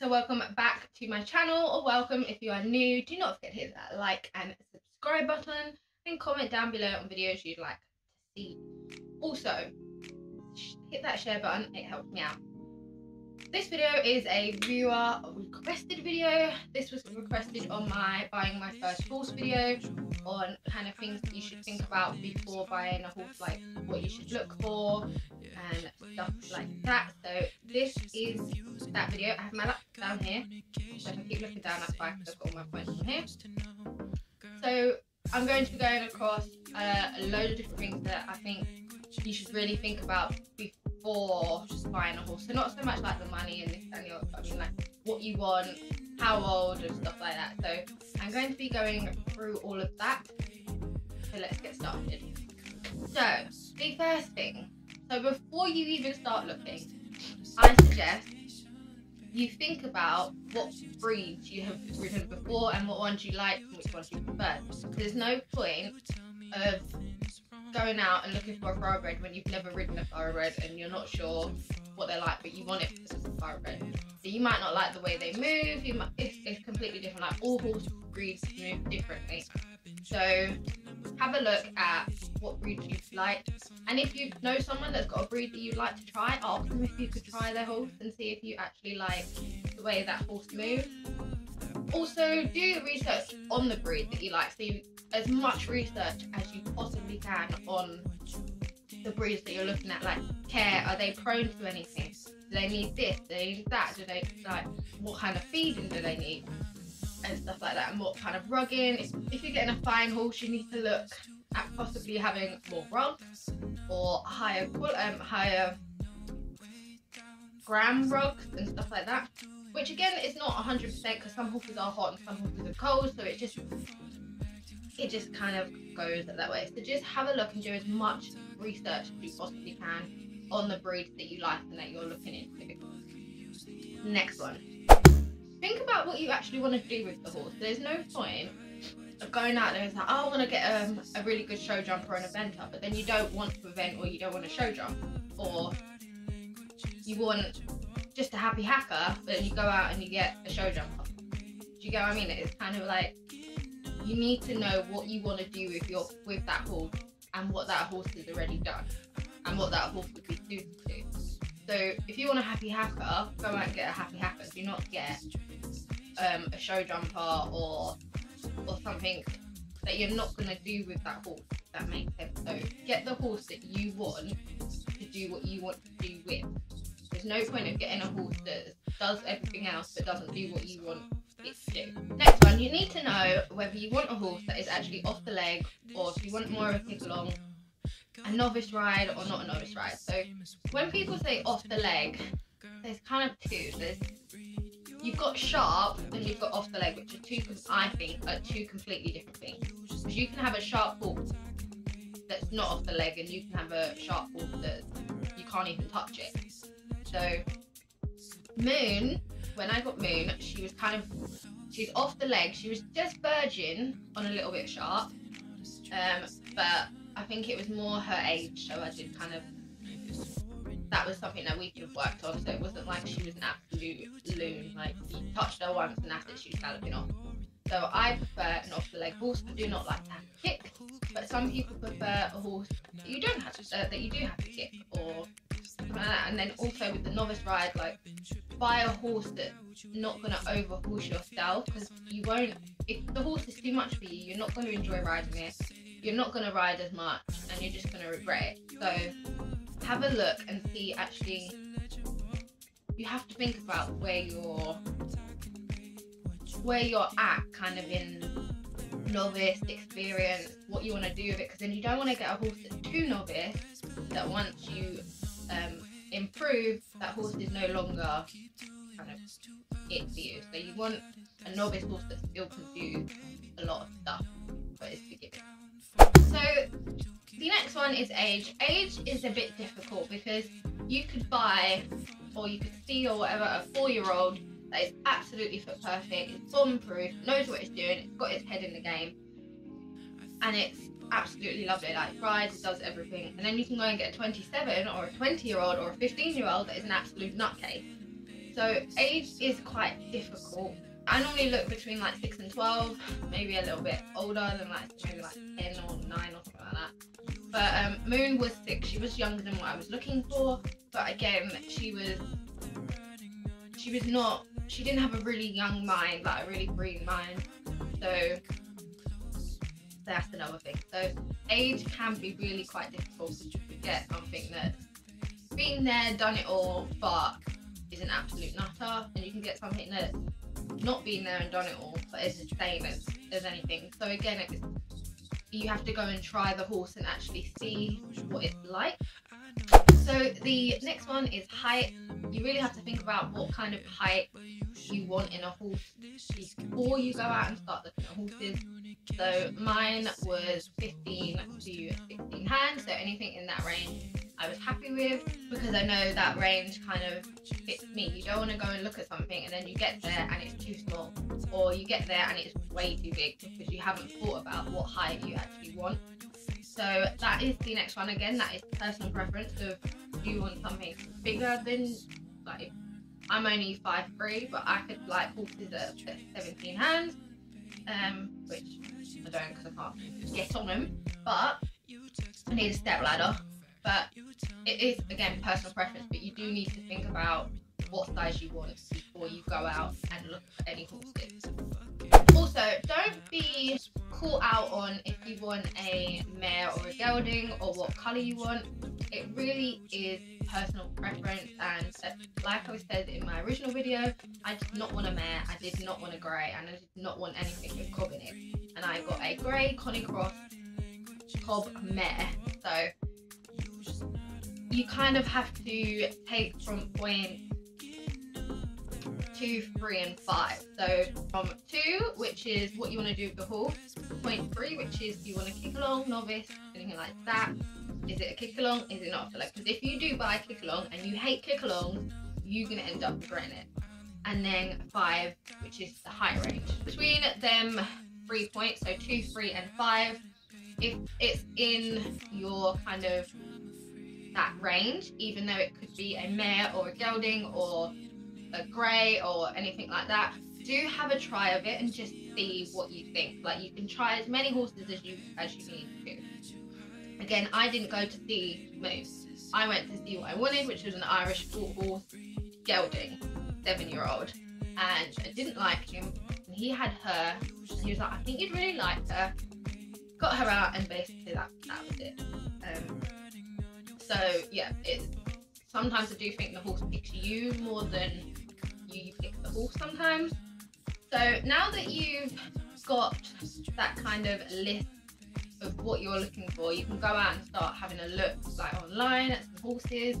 So welcome back to my channel, or welcome if you are new. Do not forget to hit that like and subscribe button, and comment down below on videos you'd like to see. Also hit that share button, it helps me out. This video is a viewer requested video. This was requested on my buying my first horse video, on kind of things that you should think about before buying a horse, like what you should look for and stuff like that. So this is that video. I have my laptop down here, so I can keep looking down, that's fine, because I've got all my points on here. So I'm going to be going across a load of different things that I think you should really think about before just buying a horse. So not so much like the money and this and the other, I mean like what you want, how old and stuff like that. So I'm going to be going through all of that. So let's get started. So the first thing, so before you even start looking, I suggest you think about what breeds you have ridden before and what ones you like and which ones you prefer. There's no point of going out and looking for a thoroughbred when you've never ridden a thoroughbred and you're not sure what they're like, but you want it because it's a thoroughbred. So you might not like the way they move, you might, it's completely different, like all horse breeds move differently. So have a look at what breed you like, and if you know someone that's got a breed that you'd like to try, ask them if you could try their horse and see if you actually like the way that horse moves. Also do the research on the breed that you like, so you, as much research as you possibly can on the breeds that you're looking at, like care, are they prone to anything, do they need this, do they need that, do they like what kind of feeding do they need and stuff like that, and what kind of rugging. If you're getting a fine horse, you need to look at possibly having more rug or higher gram rugs and stuff like that, which again is not 100% because some horses are hot and some horses are cold, so it just kind of goes that way. So just have a look and do as much research as you possibly can on the breeds that you like and that you're looking into. Next one, think about what you actually want to do with the horse. There's no point of going out there and like, oh, I want to get a really good show jumper and a venter, but then you don't want to event, or you don't want a show jump, or you want just a happy hacker, but then you go out and you get a show jumper. Do you get what I mean? It's kind of like, you need to know what you want to do with that horse, and what that horse has already done, and what that horse would be suited to. So if you want a happy hacker, go out and get a happy hacker. Do not get a show jumper or something that you're not going to do with that horse, if that makes sense. So get the horse that you want to do what you want to do with. There's no point of getting a horse that does everything else but doesn't do what you want it to do. Next one, you need to know whether you want a horse that is actually off the leg, or if you want more of a kick along, a novice ride or not a novice ride. So when people say off the leg, there's kind of two. You've got sharp and you've got off the leg, which are two, I think, are two completely different things. Because you can have a sharp horse that's not off the leg, and you can have a sharp horse that you can't even touch it. So Moon, when I got Moon, she was kind of, she's off the leg. She was just verging on a little bit sharp, but I think it was more her age. So I did kind of, that was something that we could have worked on, so it wasn't like she was an absolute loon, like you touched her once and that's it, she was galloping off. So I prefer an off the leg horse. I do not like to have a kick, but some people prefer a horse that you don't have to, that you do have to kick or something like that. And then also with the novice ride, like buy a horse that's not going to over horse yourself, because you won't, if the horse is too much for you, you're not going to enjoy riding it, you're not going to ride as much, and you're just going to regret it. So have a look and see, actually you have to think about where you're at kind of in novice experience, what you want to do with it, because then you don't want to get a horse that's too novice that once you improve, that horse is no longer kind of it veered. So you want a novice horse that still can do a lot of stuff, but it's beginning. So the next one is age. Age is a bit difficult because you could buy or you could see or whatever a 4-year-old that is absolutely fit perfect, it's form proof, knows what it's doing, it's got its head in the game, and it's absolutely lovely, like rides, does everything. And then you can go and get a 27 or a 20-year-old or a 15-year-old that is an absolute nutcase. So age is quite difficult. I normally look between like 6 and 12, maybe a little bit older than like maybe like 10 or 9 or something like that. But Moon was 6, she was younger than what I was looking for, but again she didn't have a really young mind, like a really green mind, so that's another thing. So age can be really quite difficult to get something that's been there, done it all, but is an absolute nutter, and you can get something that's not been there and done it all, but it's the same as anything. So again, you have to go and try the horse and actually see what it's like. So the next one is height. You really have to think about what kind of height you want in a horse before you go out and start looking at horses. So mine was 15 to 16 hands, so anything in that range I was happy with, because I know that range kind of fits me. You don't want to go and look at something and then you get there and it's too small, or you get there and it's way too big because you haven't thought about what height you actually want. So that is the next one. Again, that is personal preference of do you want something bigger than, like, I'm only 5'3", but I could like horses at 17 hands, which I don't because I can't get on them, but I need a step ladder. But it is, again, personal preference, but you do need to think about what size you want before you go out and look at any horses. Also, don't be caught out on if you want a mare or a gelding or what colour you want. It really is personal preference, and like I said in my original video, I did not want a mare, I did not want a grey, and I did not want anything with cob in it. And I got a grey Connie Cross cob mare. So you kind of have to take from point 2, 3 and 5. So from 2, which is what you want to do with the horse, point 3, which is do you want a kick along, novice, anything like that. Is it a kick along? Is it not? Because if you do buy a kick along and you hate kick alongs, you're going to end up regretting it. And then 5, which is the high range. Between them 3 points, so 2, 3 and 5. If it's in your kind of that range, even though it could be a mare or a gelding or a grey or anything like that, do have a try of it and just see what you think. Like, you can try as many horses as you need to. Again, I didn't go to see Moon. I went to see what I wanted, which was an Irish sport horse gelding 7-year-old, and I didn't like him, and he had her, and he was like, I think you'd really like her. Got her out, and basically that was it. So yeah, sometimes I do think the horse picks you more than you pick the horse sometimes. So now that you've got that kind of list of what you're looking for, you can go out and start having a look, like, online at some horses.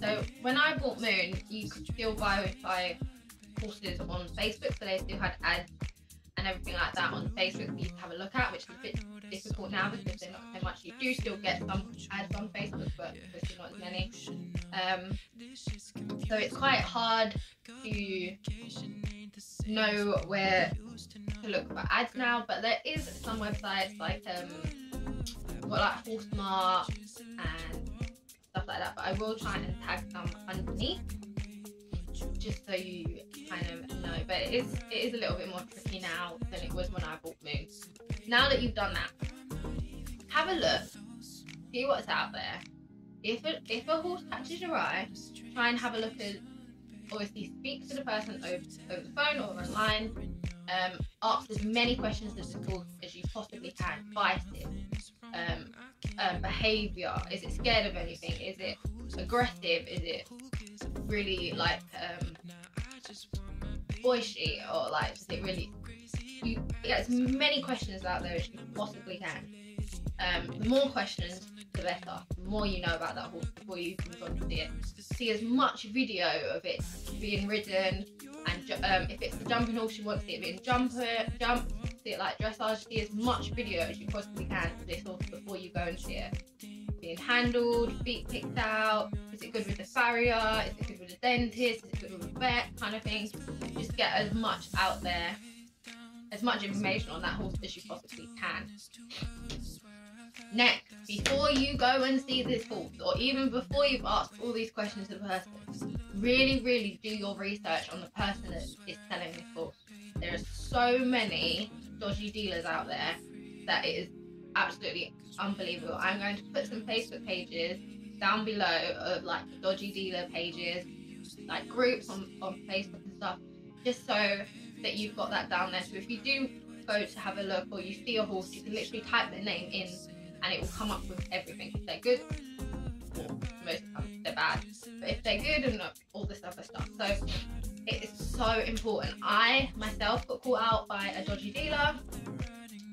So when I bought Moon, you could still buy horses on Facebook, so they still had ads and everything like that on Facebook for you to have a look at, which is a bit difficult now because they're not so much. You do still get some ads on Facebook, but there's not as many. So it's quite hard to know where to look for ads now, but there is some websites like like Horsemart and stuff like that, but I will try and tag some underneath, just so you kind of know. But it is a little bit more tricky now than it was when I bought Moon. Now that you've done that, have a look, see what's out there. If a horse catches your eye, try and have a look at, obviously speak to the person over the phone or online, ask as many questions as possible as you possibly can. Vices, behaviour, is it scared of anything, is it aggressive, is it really like boishy, or like, does it really, you get as many questions out there as you possibly can. The more questions, the better. The more you know about that horse before you can go and see it. See as much video of it being ridden, and if it's a jumping horse, you want to see it being jumped, see it like dressage. See as much video as you possibly can for this horse before you go and see it. Being handled, feet picked out, is it good with the farrier, is it good with the dentist, is it good with the vet, kind of thing. Just get as much out there, as much information on that horse as you possibly can. Next, before you go and see this horse, or even before you've asked all these questions to the person, really do your research on the person that is selling this horse. There are so many dodgy dealers out there that it is absolutely unbelievable. I'm going to put some Facebook pages down below of like dodgy dealer pages, like groups on Facebook and stuff, just so that you've got that down there. So if you do go to have a look or you see a horse, you can literally type the name in and it will come up with everything. If they're good, well, most of the time they're bad, but if they're good and all this other stuff. So it is so important. I myself got caught out by a dodgy dealer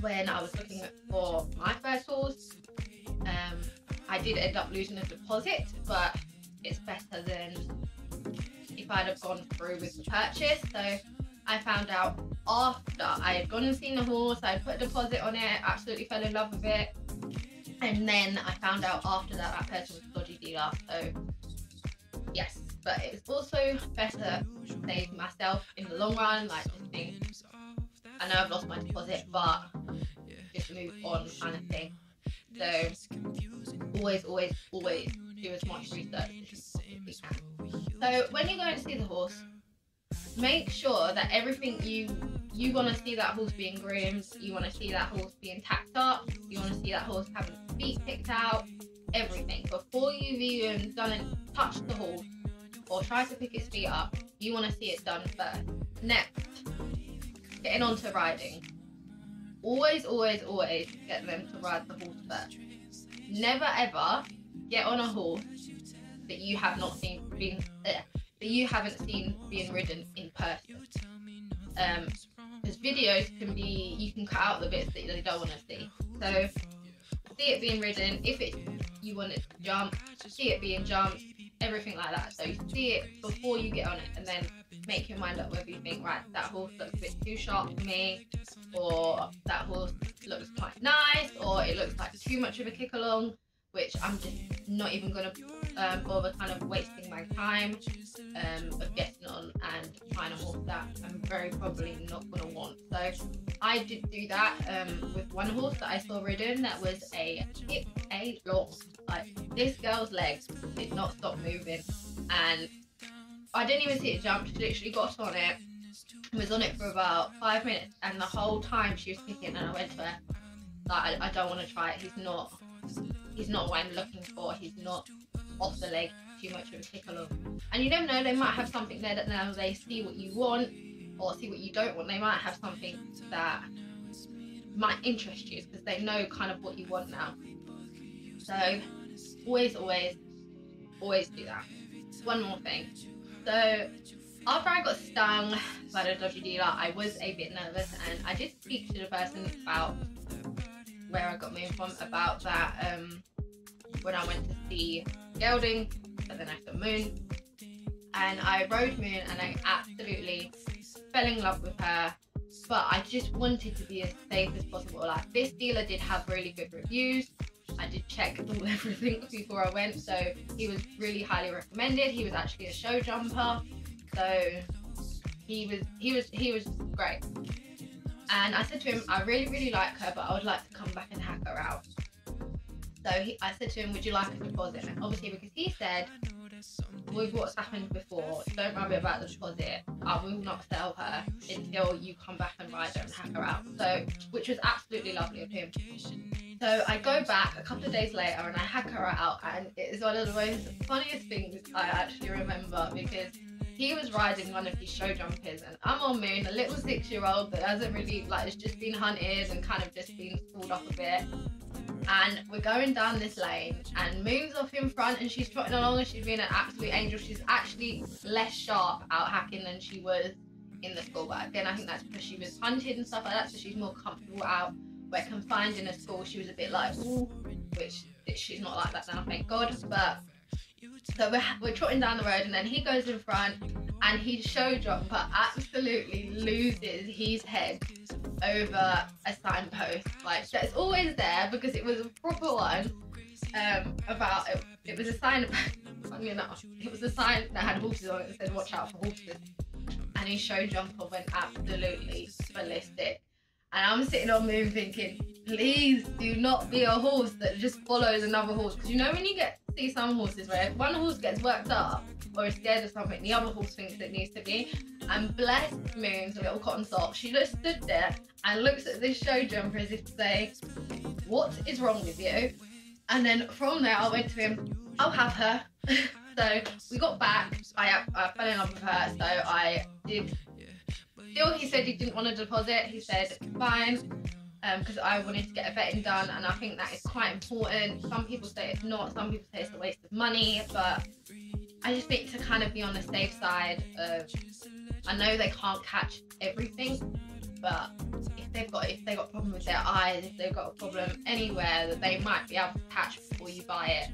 when I was looking for my first horse. I did end up losing a deposit, but it's better than if I'd have gone through with the purchase. So I found out after I had gone and seen the horse, I had put a deposit on it, absolutely fell in love with it, and then I found out after that that person was a dodgy dealer. So yes, but it's also better to save myself in the long run. Like, I know I've lost my deposit, but just move on, kind of thing. So always do as much research as you possibly can. So when you go and see the horse, make sure that everything you want to see, that horse being groomed, you want to see that horse being tacked up, you want to see that horse having feet picked out, everything. Before you've even done and touched the horse or try to pick its feet up, you want to see it done first. Next, getting on to riding. Always get them to ride the horse first. Never ever get on a horse that you have not seen that you haven't seen being ridden in person. Because videos can be, you can cut out the bits that they don't want to see. So see it being ridden. If it you want it to jump, see it being jumped, everything like that. So you see it before you get on it, and then make your mind up whether you think, right, that horse looks a bit too sharp for me, or that horse looks quite nice, or it looks like too much of a kick along, which I'm just not even going to bother kind of wasting my time of getting on and trying a horse that I'm very probably not going to want. So I did do that with one horse that I saw ridden that was a long. Like, this girl's legs did not stop moving, and I didn't even see it jump. She literally got on it, was on it for about 5 minutes, and the whole time she was kicking, and I went to her, like, I don't want to try it. He's not what I'm looking for. He's not off the leg too much of a kick along. And you never know, they might have something there that now they see what you want or see what you don't want. They might have something that might interest you because they know kind of what you want now. So always do that. One more thing. So after I got stung by the dodgy dealer, I was a bit nervous, and I did speak to the person about where I got moved from, about that when I went to see gelding, but then I saw Moon, and I rode Moon and I absolutely fell in love with her, but I just wanted to be as safe as possible. Like, this dealer did have really good reviews. I did check everything before I went, so he was really highly recommended. He was actually a show jumper, so he was great. And I said to him, I really like her, but I would like to come back and hack her out. So I said to him, would you like a deposit? And obviously, because he said, with what's happened before, don't worry about the deposit, I will not sell her until you come back and ride her and hack her out. So, which was absolutely lovely of him. So I go back a couple of days later and I hack her out, and it is one of the most funniest things I actually remember, because he was riding one of his show jumpers and I'm on Moon, a little 6-year-old that hasn't really, like, has just been hunted and kind of just been pulled up a bit. And we're going down this lane and Moon's off in front and she's trotting along and she's been an absolute angel. She's actually less sharp out hacking than she was in the school, but again, I think that's because she was hunted and stuff like that, so she's more comfortable out. where confined in a school, she was a bit like, ooh, which she's not like that now, thank God. But so we're trotting down the road, and then he goes in front and he show drop, but absolutely loses his head over a signpost, like that's always there because it was a proper one. About it was a sign. Funny enough, it was a sign that had horses on it that said "Watch out for horses." And his show jumper went absolutely ballistic. And I'm sitting on Moon thinking, please do not be a horse that just follows another horse. Because you know when you see some horses where one horse gets worked up or is scared of something, the other horse thinks it needs to be. And bless Moon's little cotton sock, she just stood there and looks at this show jumper as if to say, what is wrong with you? And then from there I went to him, I'll have her. So we got back, I fell in love with her, so I did. Still, he said he didn't want a deposit. He said fine, because I wanted to get a vetting done, and I think that is quite important. Some people say it's not, some people say it's a waste of money, but I just think to kind of be on the safe side of, I know they can't catch everything, but if they've got a problem with their eyes, if they've got a problem anywhere that they might be able to catch before you buy it,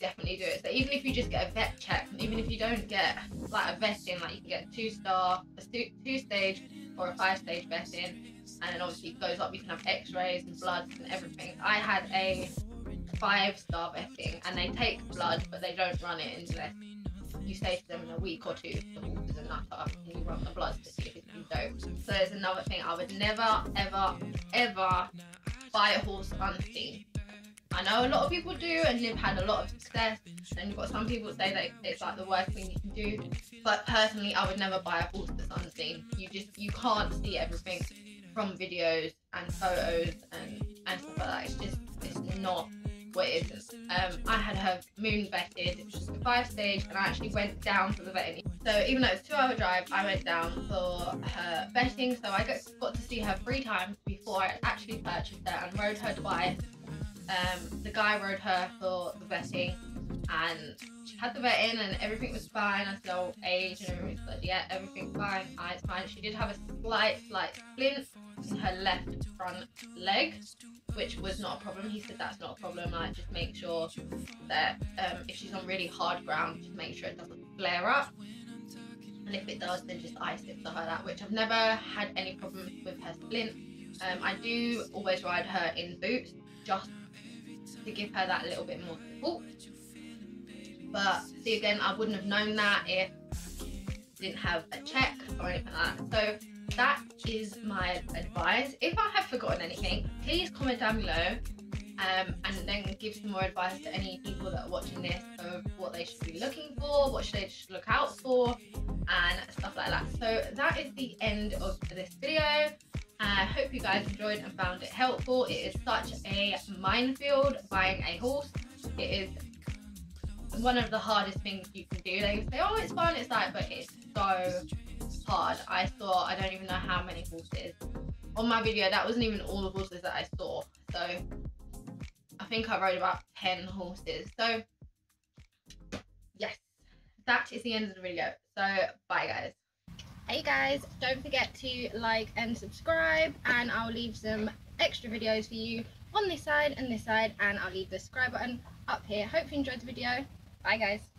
definitely do it. So even if you just get a vet check, even if you don't get like a vetting, like you can get a two-stage or a 5-stage vetting, and then obviously it goes up, you can have x-rays and bloods and everything. I had a 5-star vetting, and they take blood but they don't run it unless you say to them in a week or two the horse is a nutter, and you run the blood to see if it's been doped. So there's another thing, I would never ever ever buy a horse unseen. I know a lot of people do, and Liv had a lot of success, and you've got some people say that it's like the worst thing you can do, but personally I would never buy a horse that's unseen. You can't see everything from videos and photos and stuff like that. It's not what it is. I had her Moon vetted, it was just a 5-stage, and I actually went down to the vetting. So even though it's a 2-hour drive, I went down for her vetting, so I got to see her 3 times before I actually purchased her, and rode her twice. The guy rode her for the vetting, and she had the vetting and everything was fine. I saw age and everything, but yeah, everything's fine, eyes fine. She did have a slight splint in her left front leg, which was not a problem. He said that's not a problem, like just make sure that if she's on really hard ground, just make sure it doesn't flare up, and if it does then just ice it, stuff like that, which I've never had any problems with her splint. I do always ride her in boots just to give her that little bit more support. But see again, I wouldn't have known that if I didn't have a check or anything like that. So that is my advice. If I have forgotten anything, please comment down below, and then give some more advice to any people that are watching this of what they should be looking for, what they should look out for, and stuff like that. So that is the end of this video. I hope you guys enjoyed and found it helpful. It is such a minefield buying a horse. It is one of the hardest things you can do. They say, oh, it's fun, it's like, but it's so hard. I don't even know how many horses. On my video, that wasn't even all the horses that I saw. So I think I rode about 10 horses. So yes, that is the end of the video. So bye guys. Hey guys, don't forget to like and subscribe, and I'll leave some extra videos for you on this side and this side, and I'll leave the subscribe button up here. Hope you enjoyed the video. Bye guys.